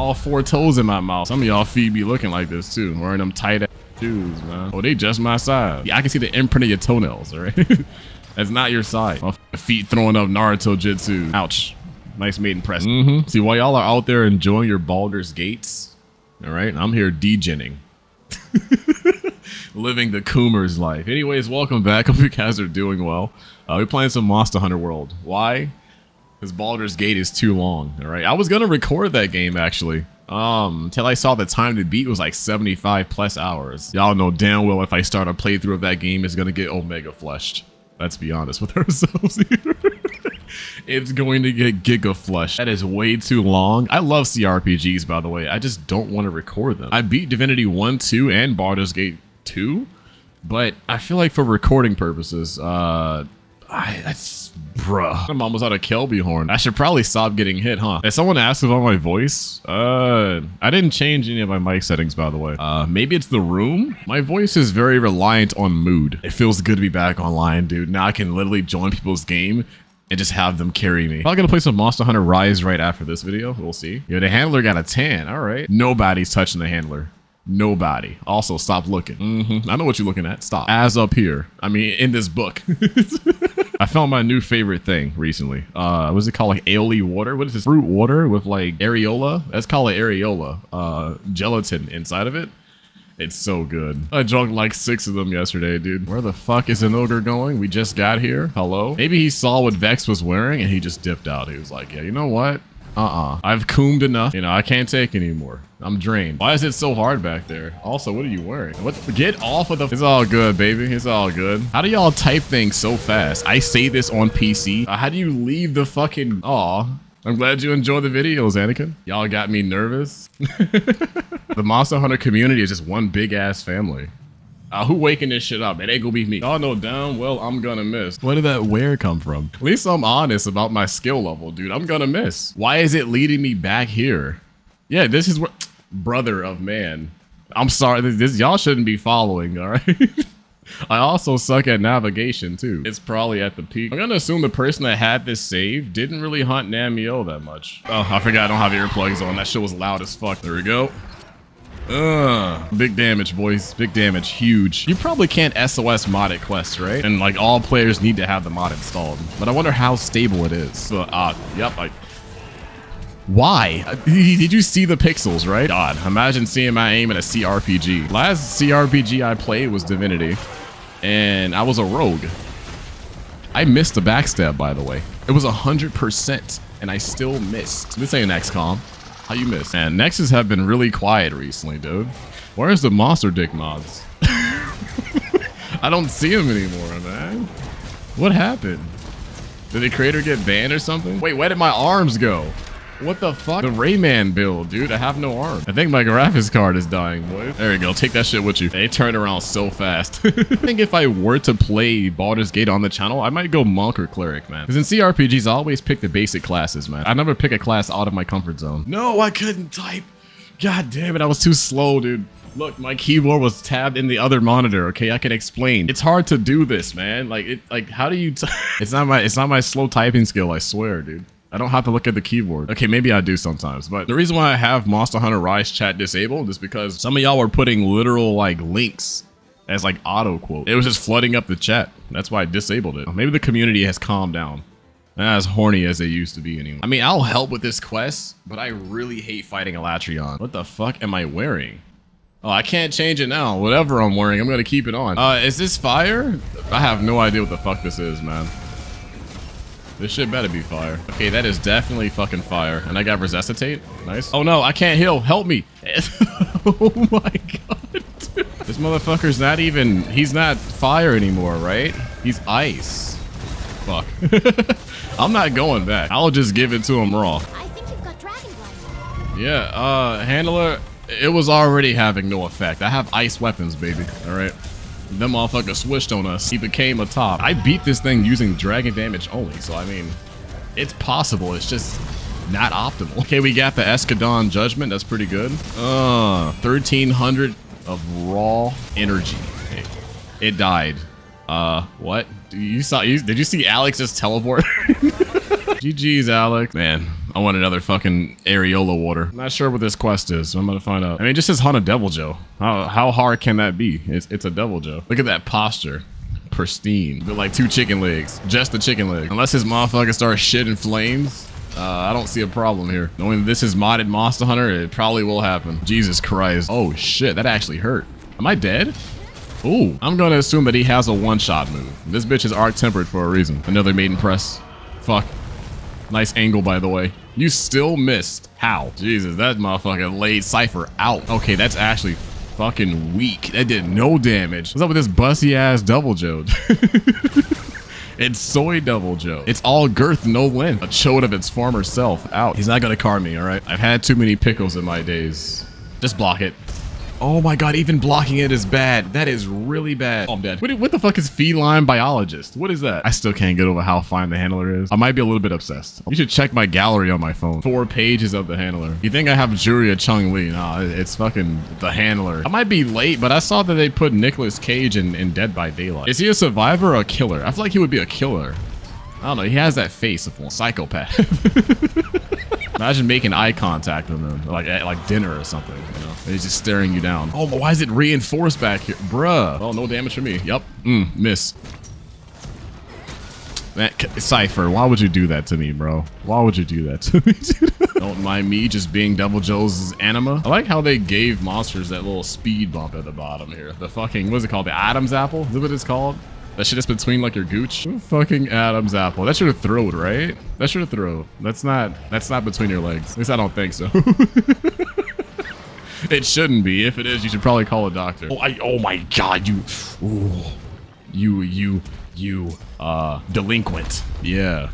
all four toes in my mouth. Some of y'all feet be looking like this too, wearing them tight ass shoes, man. Oh, they just my size. Yeah, I can see the imprint of your toenails, all right? That's not your size. My feet throwing up Naruto Jitsu. Ouch. Nice maiden press. See, while y'all are out there enjoying your Baldur's Gates, all right, I'm here degenning. Living the Coomer's life. Anyways, welcome back. Hope you guys are doing well. We're playing some Monster Hunter World. Why? Because Baldur's Gate is too long, all right? I was going to record that game, actually, until I saw the time to beat was like 75 plus hours. Y'all know damn well if I start a playthrough of that game, it's going to get Omega fleshed. Let's be honest with ourselves here. It's going to get giga flush. That is way too long. I love CRPGs, by the way. I just don't want to record them. I beat Divinity 1, 2, and Baldur's Gate 2, but I feel like for recording purposes, bruh. I'm almost out of Kelby horn. I should probably stop getting hit, huh? If someone asks about my voice, I didn't change any of my mic settings, by the way. Maybe it's the room? My voice is very reliant on mood. It feels good to be back online, dude. Now I can literally join people's game and just have them carry me. Probably gonna play some Monster Hunter Rise right after this video. We'll see. Yo, the handler got a tan. All right. Nobody's touching the handler. Nobody. Also, stop looking. I know what you're looking at. Stop. As up here. I mean, in this book. I found my new favorite thing recently. What's it called? Like aioli water? What is this? Fruit water with like areola? Let's call it areola. Gelatin inside of it. It's so good. I drunk like 6 of them yesterday, dude. Where the fuck is Zanogre going? We just got here. Hello? Maybe he saw what Vex was wearing and he just dipped out. He was like, yeah, you know what? I've coomed enough. You know, I can't take anymore. I'm drained. Why is it so hard back there? Also, what are you wearing? What? Get off of the... It's all good, baby. It's all good. How do y'all type things so fast? I say this on PC. How do you leave the fucking... Aw. I'm glad you enjoy the videos, Anakin. Y'all got me nervous. The Monster Hunter community is just one big ass family. Who waking this shit up? It ain't gonna be me. Y'all know damn well I'm gonna miss. Where did that wear come from? At least I'm honest about my skill level, dude. I'm gonna miss. Why is it leading me back here? Yeah, this is what... Brother of man. I'm sorry. This y'all shouldn't be following, all right? I also suck at navigation, too. It's probably at the peak. I'm gonna assume the person that had this saved didn't really hunt Namio that much. Oh, I forgot I don't have earplugs on. That shit was loud as fuck. There we go. Big damage, boys. Big damage. Huge. You probably can't SOS modded quests, right? And, like, all players need to have the mod installed. But I wonder how stable it is. Yep, why? Did you see the pixels, right? God, imagine seeing my aim in a CRPG. Last CRPG I played was Divinity, and I was a rogue. I missed the backstab, by the way. It was 100%, and I still missed. This ain't XCOM. How you miss? And Nexus have been really quiet recently, dude. Where's the monster dick mods? I don't see them anymore, man. What happened? Did the creator get banned or something? Wait, where did my arms go? What the fuck? The Rayman build, dude. I have no arm. I think my graphics card is dying, boy. There you go. Take that shit with you. They turn around so fast. I think if I were to play Baldur's Gate on the channel, I might go Monk or Cleric, man. Because in CRPGs, I always pick the basic classes, man. I never pick a class out of my comfort zone. No, I couldn't type. God damn it. I was too slow, dude. Look, my keyboard was tabbed in the other monitor. Okay, I can explain. It's hard to do this, man. Like, how do you... It's not my slow typing skill, I swear, dude. I don't have to look at the keyboard. Okay, maybe I do sometimes, but the reason why I have Monster Hunter Rise chat disabled is because some of y'all were putting literal like links as like auto quote. It was just flooding up the chat. That's why I disabled it. Maybe the community has calmed down. They're not as horny as they used to be anyway. I mean, I'll help with this quest, but I really hate fighting Alatreon. What the fuck am I wearing? Oh, I can't change it now. Whatever I'm wearing, I'm gonna keep it on. Is this fire? I have no idea what the fuck this is, man. This shit better be fire. Okay, that is definitely fucking fire. And I got resuscitate. Nice. Oh no, I can't heal. Help me. Oh my god. Dude. This motherfucker's not even... He's not fire anymore, right? He's ice. Fuck. I'm not going back. I'll just give it to him raw. I think you've got dragon blood. Yeah, handler, it was already having no effect. I have ice weapons, baby. All right. Them motherfucker switched on us. He became a top. I beat this thing using dragon damage only, so I mean, it's possible. It's just not optimal. Okay, we got the Escadon Judgment. That's pretty good. 1,300 of raw energy. Okay. It died. What? Did you see Alex's teleport? GG's, Alex. Man, I want another fucking areola water. I'm not sure what this quest is, so I'm gonna find out. I mean, it just says hunt a Deviljho. How hard can that be? It's a Deviljho. Look at that posture. Pristine. They're like two chicken legs. Just the chicken leg. Unless his motherfucker starts shitting flames, I don't see a problem here. Knowing this is modded Monster Hunter, it probably will happen. Jesus Christ. Oh shit, that actually hurt. Am I dead? Ooh. I'm gonna assume that he has a one-shot move. This bitch is arc-tempered for a reason. Another maiden press. Fuck. Nice angle, by the way. You still missed. How? Jesus, that motherfucker laid Cypher out. Okay, that's actually fucking weak. That did no damage. What's up with this bussy-ass Deviljho? It's soy Deviljho. It's all girth, no length. A chode of its former self. Out. He's not gonna car me, all right? I've had too many pickles in my days. Just block it. Oh my God, even blocking it is bad. That is really bad. Oh, I'm dead. What the fuck is feline biologist? What is that? I still can't get over how fine the handler is. I might be a little bit obsessed. You should check my gallery on my phone. 4 pages of the handler. You think I have Julia Chung-Li? Nah, it's fucking the handler. I might be late, but I saw that they put Nicholas Cage in Dead by Daylight. Is he a survivor or a killer? I feel like he would be a killer. I don't know. He has that face of a psychopath. Imagine making eye contact with them, like at like dinner or something, you know? He's just staring you down. Oh, but why is it reinforced back here? Bruh. Oh, no damage for me. Yep. Miss. Cypher, why would you do that to me, bro? Why would you do that to me, dude? Don't mind me just being Deviljho's anima. I like how they gave monsters that little speed bump at the bottom here. The fucking, what's it called? The Adam's apple? Is that what it's called? That shit is between like your gooch. Ooh, fucking Adam's apple. That's your throat, right? That's your throat. That's not between your legs. At least I don't think so. It shouldn't be. If it is, you should probably call a doctor. Oh my God, you, ooh, you delinquent. Yeah.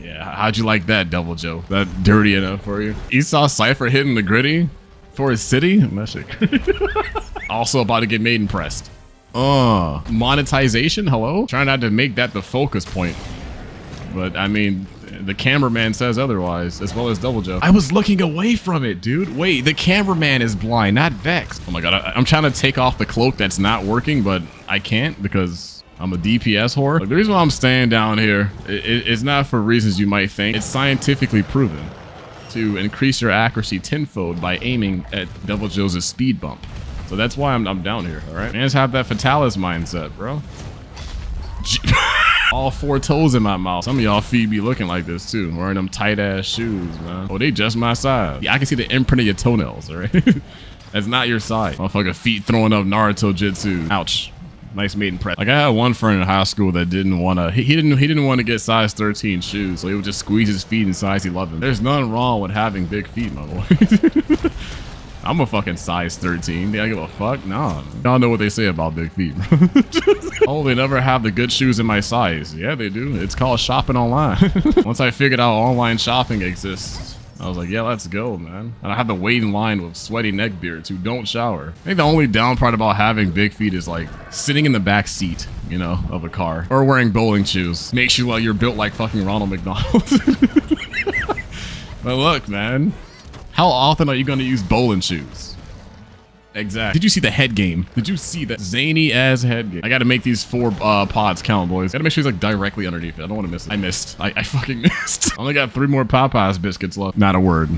Yeah. How'd you like that, Deviljho? That dirty enough for you? Esau Cypher hitting the gritty for his city? That shit. Also about to get maiden pressed. Monetization, hello? Try not to make that the focus point. But I mean, the cameraman says otherwise, as well as Deviljho. I was looking away from it, dude. Wait, the cameraman is blind, not Vex. Oh my God, I'm trying to take off the cloak that's not working, but I can't because I'm a DPS whore. Look, the reason why I'm staying down here, it's not for reasons you might think. It's scientifically proven to increase your accuracy tenfold by aiming at Deviljho's speed bump. So that's why I'm down here, all right? Man, just have that Fatalis mindset, bro. All 4 toes in my mouth. Some of y'all feet be looking like this, too. Wearing them tight-ass shoes, man. Oh, they just my size. Yeah, I can see the imprint of your toenails, all right? That's not your size. Motherfucker feet throwing up Naruto Jitsu. Ouch. Nice maiden press. Like, I had one friend in high school that didn't want to... He didn't want to get size 13 shoes, so he would just squeeze his feet in size 11. There's nothing wrong with having big feet, my boy. I'm a fucking size 13. Do I give a fuck? Nah. Y'all know what they say about big feet. Oh, they never have the good shoes in my size. Yeah, they do. It's called shopping online. Once I figured out online shopping exists, I was like, yeah, let's go, man. And I had to wait in line with sweaty neckbeards who don't shower. I think the only down part about having big feet is like sitting in the back seat, you know, of a car or wearing bowling shoes. Makes you like you're built like fucking Ronald McDonald. But look, man. How often are you going to use bowling shoes? Exactly. Did you see the head game? Did you see that zany ass head game? I got to make these 4 pods count, boys. Got to make sure he's like directly underneath it. I don't want to miss it. I missed. I fucking missed. I only got 3 more Popeyes biscuits left. Not a word.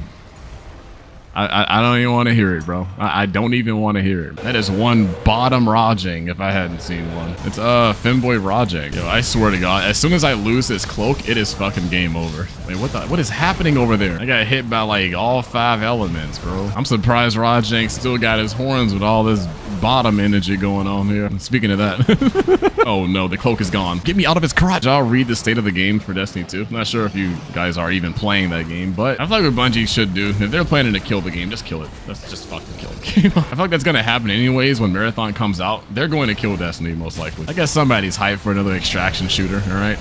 I don't even want to hear it, bro. I don't even want to hear it. That is one bottom Rajang if I hadn't seen one. It's femboy Rajang. Yo, I swear to God, as soon as I lose this cloak, it is fucking game over. Wait, what is happening over there? I got hit by like all 5 elements, bro. I'm surprised Rajang still got his horns with all this bottom energy going on here. Speaking of that. Oh no, the cloak is gone. Get me out of his crotch. I'll read the state of the game for Destiny 2. I'm not sure if you guys are even playing that game, but I feel like what Bungie should do, if they're planning to kill the game, just kill it. Let's just fucking kill the game. I feel like that's gonna happen anyways. When Marathon comes out, they're going to kill Destiny most likely. I guess somebody's hyped for another extraction shooter, all right?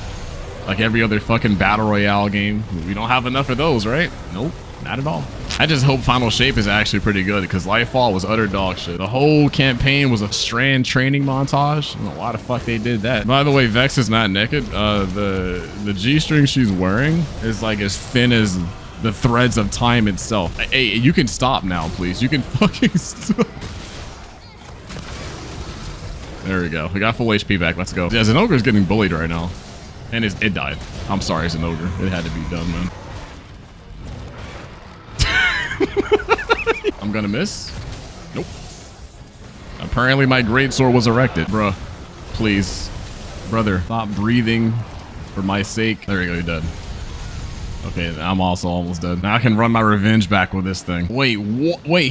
Like every other fucking battle royale game. We don't have enough of those, right? Nope, not at all. I just hope Final Shape is actually pretty good because Lightfall was utter dog shit. The whole campaign was a strand training montage. I don't know why the fuck they did that. By the way, Vex is not naked. The G-string she's wearing is like as thin as the threads of time itself. Hey, you can stop now, please. You can fucking stop. There we go. We got full HP back. Let's go. Yeah, Zanogre is getting bullied right now. And it died. I'm sorry, Zanogre. It had to be done, man. I'm gonna miss. Nope. Apparently my greatsword was erected. Bruh, please. Brother, stop breathing for my sake. There you go, you're dead. Okay, I'm also almost dead. Now I can run my revenge back with this thing. Wait, wait,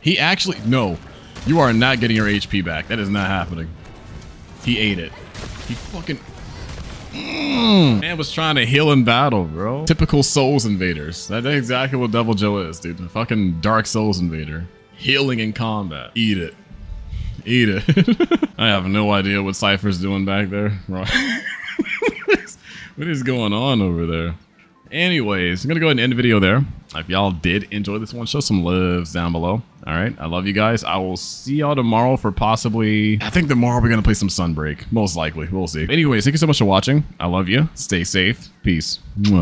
he actually, no. You are not getting your HP back. That is not happening. He ate it. He fucking... Man was trying to heal in battle, bro. Typical Souls Invaders. That's exactly what Deviljho is, dude. The fucking Dark Souls Invader. Healing in combat. Eat it. Eat it. I have no idea what Cypher's doing back there. What is going on over there? Anyways, I'm gonna go ahead and end the video there. If y'all did enjoy this one, show some loves down below. All right, I love you guys. I will see y'all tomorrow for possibly, I think tomorrow we're gonna play some Sunbreak. Most likely, we'll see. Anyways, thank you so much for watching. I love you. Stay safe. Peace.